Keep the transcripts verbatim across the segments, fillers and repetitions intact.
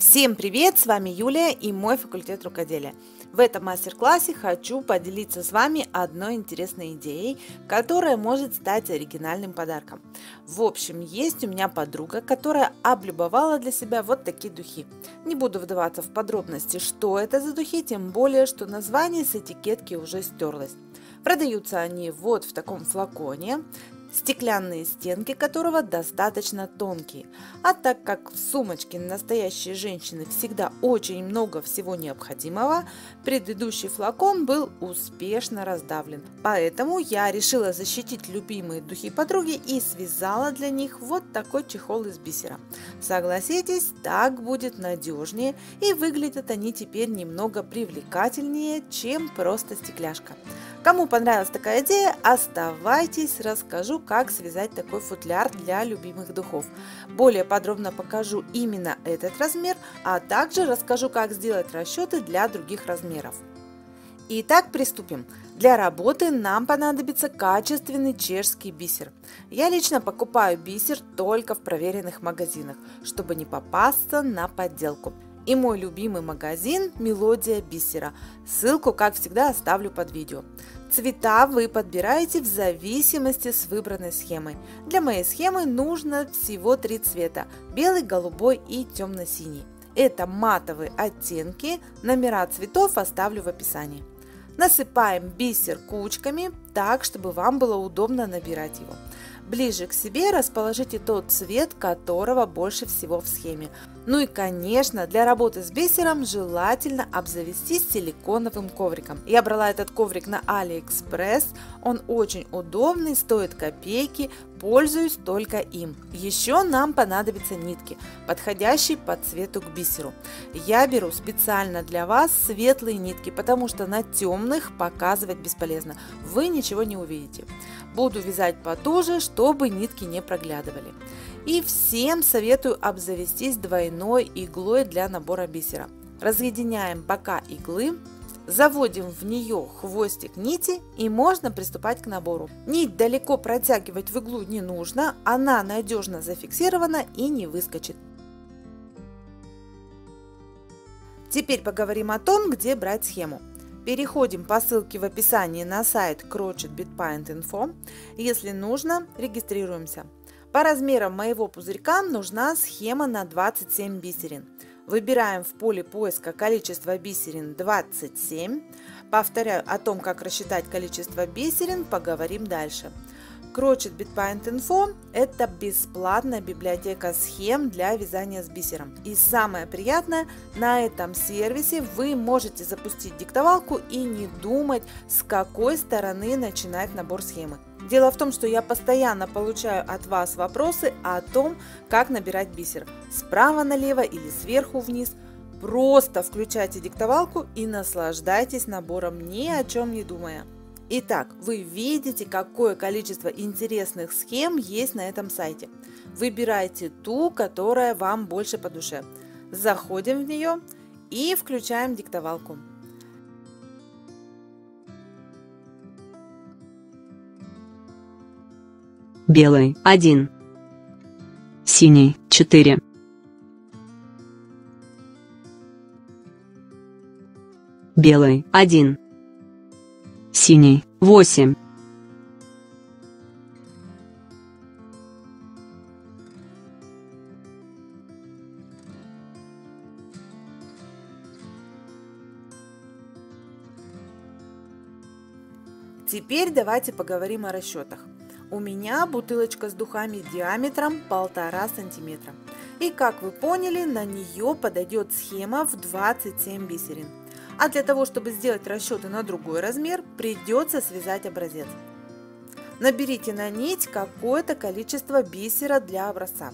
Всем привет! С вами Юлия и мой факультет рукоделия. В этом мастер-классе хочу поделиться с вами одной интересной идеей, которая может стать оригинальным подарком. В общем, есть у меня подруга, которая облюбовала для себя вот такие духи. Не буду вдаваться в подробности, что это за духи, тем более, что название с этикетки уже стерлось. Продаются они вот в таком флаконе, стеклянные стенки которого достаточно тонкие. А так как в сумочке настоящей женщины всегда очень много всего необходимого, предыдущий флакон был успешно раздавлен. Поэтому я решила защитить любимые духи подруги и связала для них вот такой чехол из бисера. Согласитесь, так будет надежнее и выглядят они теперь немного привлекательнее, чем просто стекляшка. Кому понравилась такая идея, оставайтесь, расскажу, как связать такой футляр для любимых духов. Более подробно покажу именно этот размер, а также расскажу, как сделать расчеты для других размеров. Итак, приступим. Для работы нам понадобится качественный чешский бисер. Я лично покупаю бисер только в проверенных магазинах, чтобы не попасться на подделку. И мой любимый магазин «Мелодия бисера». Ссылку, как всегда, оставлю под видео. Цвета вы подбираете в зависимости с выбранной схемой. Для моей схемы нужно всего три цвета – белый, голубой и темно-синий. Это матовые оттенки, номера цветов оставлю в описании. Насыпаем бисер кучками, так, чтобы вам было удобно набирать его. Ближе к себе расположите тот цвет, которого больше всего в схеме. Ну и, конечно, для работы с бисером желательно обзавестись силиконовым ковриком. Я брала этот коврик на AliExpress, он очень удобный, стоит копейки, пользуюсь только им. Еще нам понадобятся нитки, подходящие по цвету к бисеру. Я беру специально для вас светлые нитки, потому что на темных показывать бесполезно, вы ничего не увидите. Буду вязать потуже, чтобы нитки не проглядывали. И всем советую обзавестись двойной иглой для набора бисера. Разъединяем бока иглы, заводим в нее хвостик нити и можно приступать к набору. Нить далеко протягивать в иглу не нужно, она надежно зафиксирована и не выскочит. Теперь поговорим о том, где брать схему. Переходим по ссылке в описании на сайт crochet bead paint точка info. Если нужно, регистрируемся. По размерам моего пузырька нужна схема на двадцать семь бисерин. Выбираем в поле поиска количество бисерин двадцать семь. Повторяю, о том, как рассчитать количество бисерин, поговорим дальше. crochet bead paint точка info – это бесплатная библиотека схем для вязания с бисером. И самое приятное, на этом сервисе вы можете запустить диктовалку и не думать, с какой стороны начинать набор схемы. Дело в том, что я постоянно получаю от вас вопросы о том, как набирать бисер – справа налево или сверху вниз. Просто включайте диктовалку и наслаждайтесь набором, ни о чем не думая. Итак, вы видите, какое количество интересных схем есть на этом сайте. Выбирайте ту, которая вам больше по душе. Заходим в нее и включаем диктовалку. Белый – один. Синий – четыре. Белый – один. Синий – восемь. Теперь давайте поговорим о расчетах. У меня бутылочка с духами диаметром полтора сантиметра. И как вы поняли, на нее подойдет схема в двадцать семь бисерин. А для того, чтобы сделать расчеты на другой размер, придется связать образец. Наберите на нить какое-то количество бисера для образца.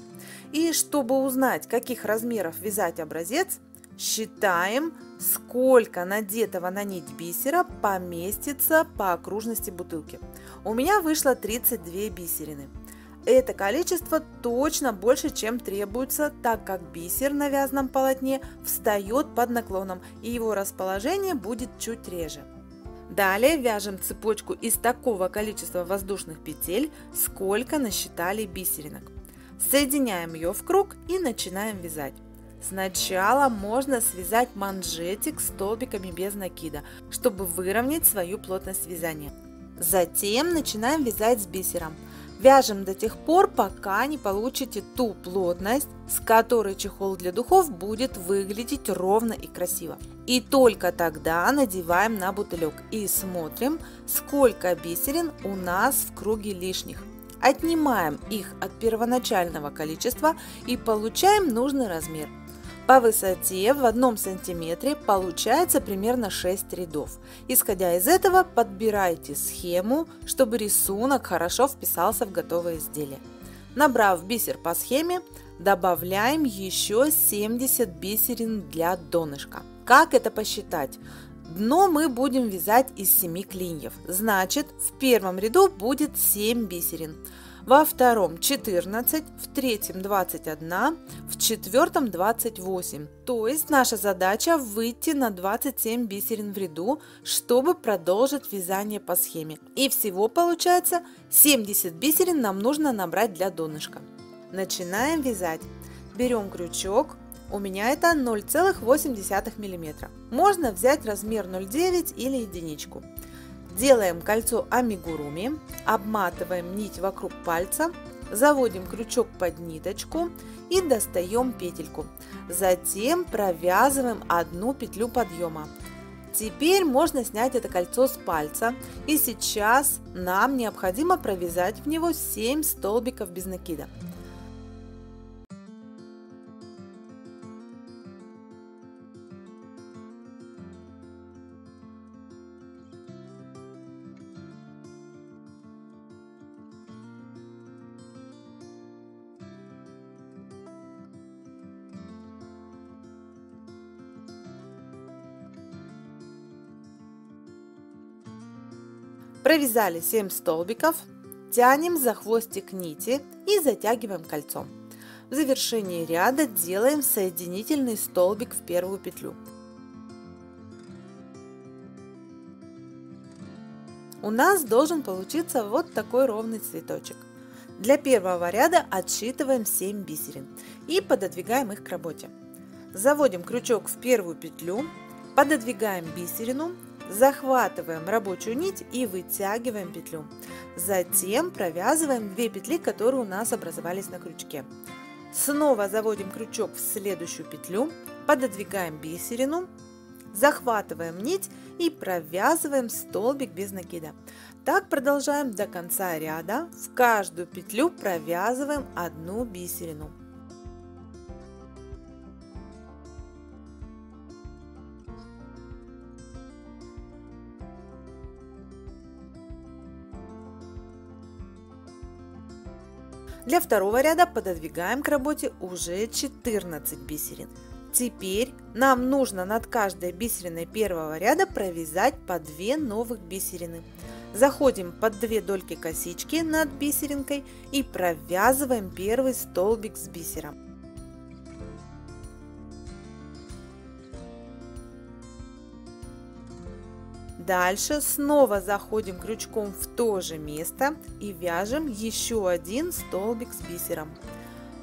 И чтобы узнать, каких размеров вязать образец, считаем, сколько надетого на нить бисера поместится по окружности бутылки. У меня вышло тридцать две бисерины. Это количество точно больше, чем требуется, так как бисер на вязаном полотне встает под наклоном и его расположение будет чуть реже. Далее вяжем цепочку из такого количества воздушных петель, сколько насчитали бисеринок. Соединяем ее в круг и начинаем вязать. Сначала можно связать манжетик столбиками без накида, чтобы выровнять свою плотность вязания. Затем начинаем вязать с бисером. Вяжем до тех пор, пока не получите ту плотность, с которой чехол для духов будет выглядеть ровно и красиво. И только тогда надеваем на бутылек и смотрим, сколько бисерин у нас в круге лишних. Отнимаем их от первоначального количества и получаем нужный размер. По высоте в одном сантиметре получается примерно шесть рядов. Исходя из этого, подбирайте схему, чтобы рисунок хорошо вписался в готовое изделие. Набрав бисер по схеме, добавляем еще семьдесят бисерин для донышка. Как это посчитать? Дно мы будем вязать из семи клиньев, значит, в первом ряду будет семь бисерин. Во втором четырнадцать, в третьем двадцать один, в четвертом двадцать восемь. То есть наша задача выйти на двадцать семь бисерин в ряду, чтобы продолжить вязание по схеме. И всего получается семьдесят бисерин нам нужно набрать для донышка. Начинаем вязать. Берем крючок. У меня это ноль целых восемь десятых миллиметра. Можно взять размер ноль девять или единичку. Делаем кольцо амигуруми, обматываем нить вокруг пальца, заводим крючок под ниточку и достаем петельку. Затем провязываем одну петлю подъема. Теперь можно снять это кольцо с пальца, и сейчас нам необходимо провязать в него семь столбиков без накида. Провязали семь столбиков, тянем за хвостик нити и затягиваем кольцом. В завершении ряда делаем соединительный столбик в первую петлю. У нас должен получиться вот такой ровный цветочек. Для первого ряда отсчитываем семь бисерин и пододвигаем их к работе. Заводим крючок в первую петлю, пододвигаем бисерину, захватываем рабочую нить и вытягиваем петлю. Затем провязываем две петли, которые у нас образовались на крючке. Снова заводим крючок в следующую петлю, пододвигаем бисерину, захватываем нить и провязываем столбик без накида. Так продолжаем до конца ряда. В каждую петлю провязываем одну бисерину. Для второго ряда пододвигаем к работе уже четырнадцать бисерин. Теперь нам нужно над каждой бисериной первого ряда провязать по две новых бисерины. Заходим под две дольки косички над бисеринкой и провязываем первый столбик с бисером. Дальше снова заходим крючком в то же место и вяжем еще один столбик с бисером.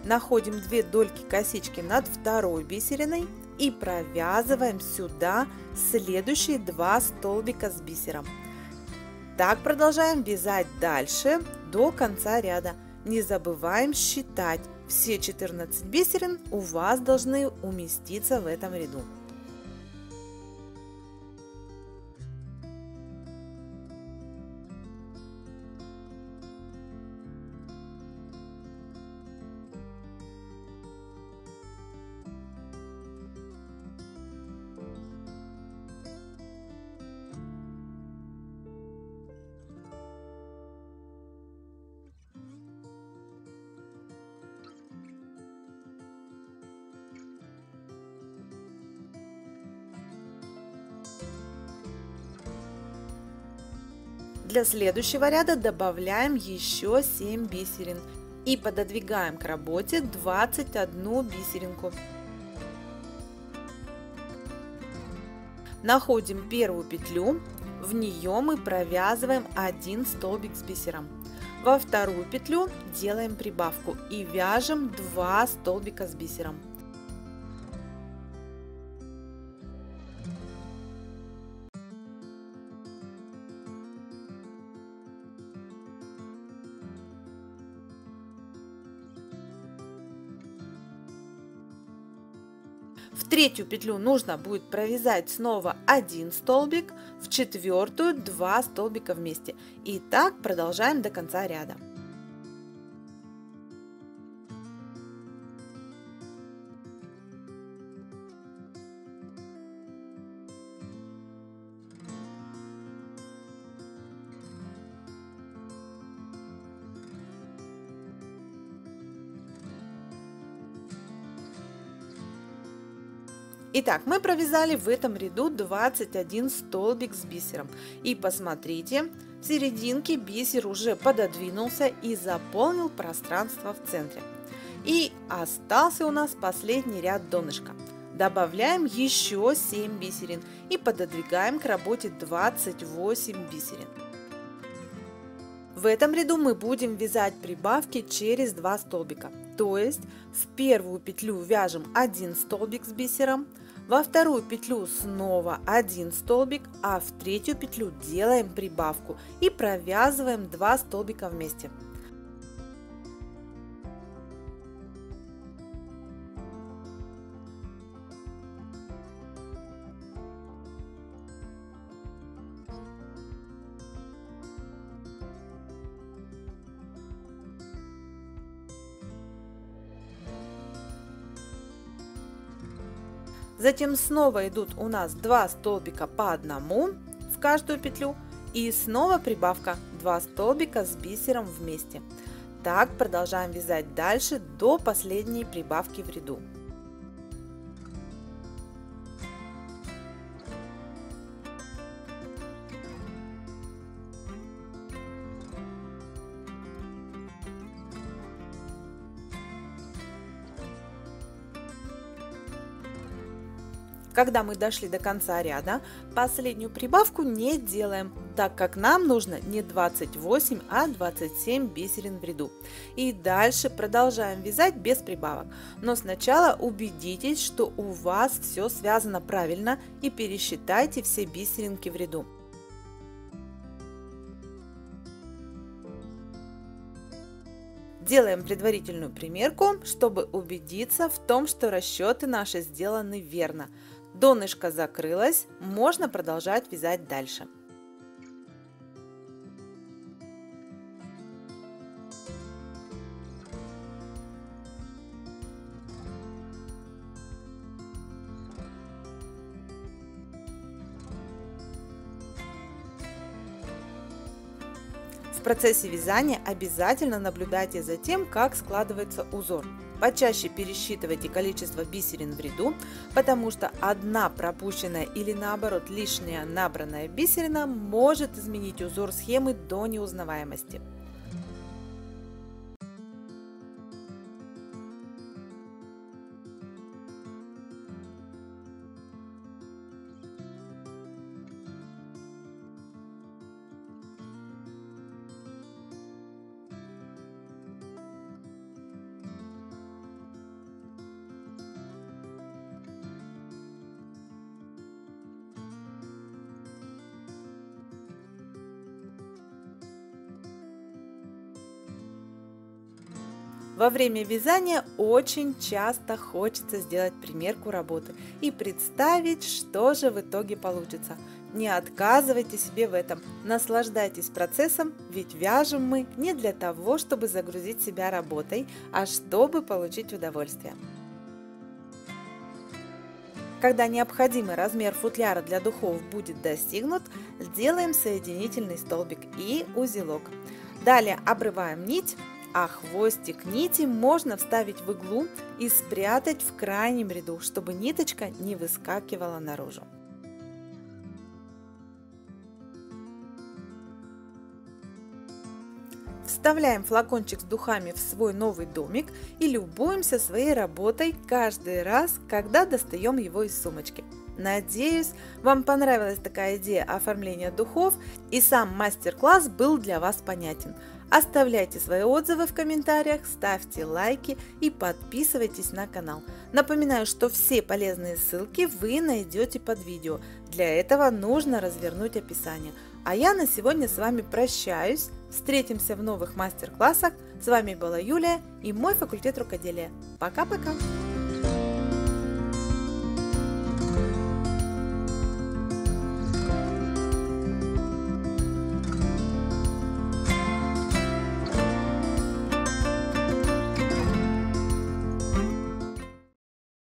Находим две дольки косички над второй бисериной и провязываем сюда следующие два столбика с бисером. Так продолжаем вязать дальше до конца ряда. Не забываем считать, все четырнадцать бисерин у вас должны уместиться в этом ряду. Для следующего ряда добавляем еще семь бисерин и пододвигаем к работе двадцать одну бисеринку. Находим первую петлю, в нее мы провязываем один столбик с бисером. Во вторую петлю делаем прибавку и вяжем два столбика с бисером. третью петлю нужно будет провязать снова один столбик, в четвертую два столбика вместе. И так продолжаем до конца ряда. Итак, мы провязали в этом ряду двадцать один столбик с бисером. И посмотрите, в серединке бисер уже пододвинулся и заполнил пространство в центре. И остался у нас последний ряд донышка. Добавляем еще семь бисерин и пододвигаем к работе двадцать восемь бисерин. В этом ряду мы будем вязать прибавки через два столбика. То есть в первую петлю вяжем один столбик с бисером, во вторую петлю снова один столбик, а в третью петлю делаем прибавку и провязываем два столбика вместе. Затем снова идут у нас два столбика по одному в каждую петлю и снова прибавка два столбика с бисером вместе. Так продолжаем вязать дальше до последней прибавки в ряду. Когда мы дошли до конца ряда, последнюю прибавку не делаем, так как нам нужно не двадцать восемь, а двадцать семь бисерин в ряду. И дальше продолжаем вязать без прибавок. Но сначала убедитесь, что у вас все связано правильно, и пересчитайте все бисеринки в ряду. Делаем предварительную примерку, чтобы убедиться в том, что расчеты наши сделаны верно. Донышко закрылось, можно продолжать вязать дальше. В процессе вязания обязательно наблюдайте за тем, как складывается узор. Почаще пересчитывайте количество бисерин в ряду, потому что одна пропущенная или наоборот лишняя набранная бисерина может изменить узор схемы до неузнаваемости. Во время вязания очень часто хочется сделать примерку работы и представить, что же в итоге получится. Не отказывайте себе в этом, наслаждайтесь процессом, ведь вяжем мы не для того, чтобы загрузить себя работой, а чтобы получить удовольствие. Когда необходимый размер футляра для духов будет достигнут, делаем соединительный столбик и узелок. Далее обрываем нить, а хвостик нити можно вставить в иглу и спрятать в крайнем ряду, чтобы ниточка не выскакивала наружу. Вставляем флакончик с духами в свой новый домик и любуемся своей работой каждый раз, когда достаем его из сумочки. Надеюсь, вам понравилась такая идея оформления духов и сам мастер-класс был для вас понятен. Оставляйте свои отзывы в комментариях, ставьте лайки и подписывайтесь на канал. Напоминаю, что все полезные ссылки вы найдете под видео. Для этого нужно развернуть описание. А я на сегодня с вами прощаюсь. Встретимся в новых мастер-классах. С вами была Юлия и мой факультет рукоделия. Пока-пока!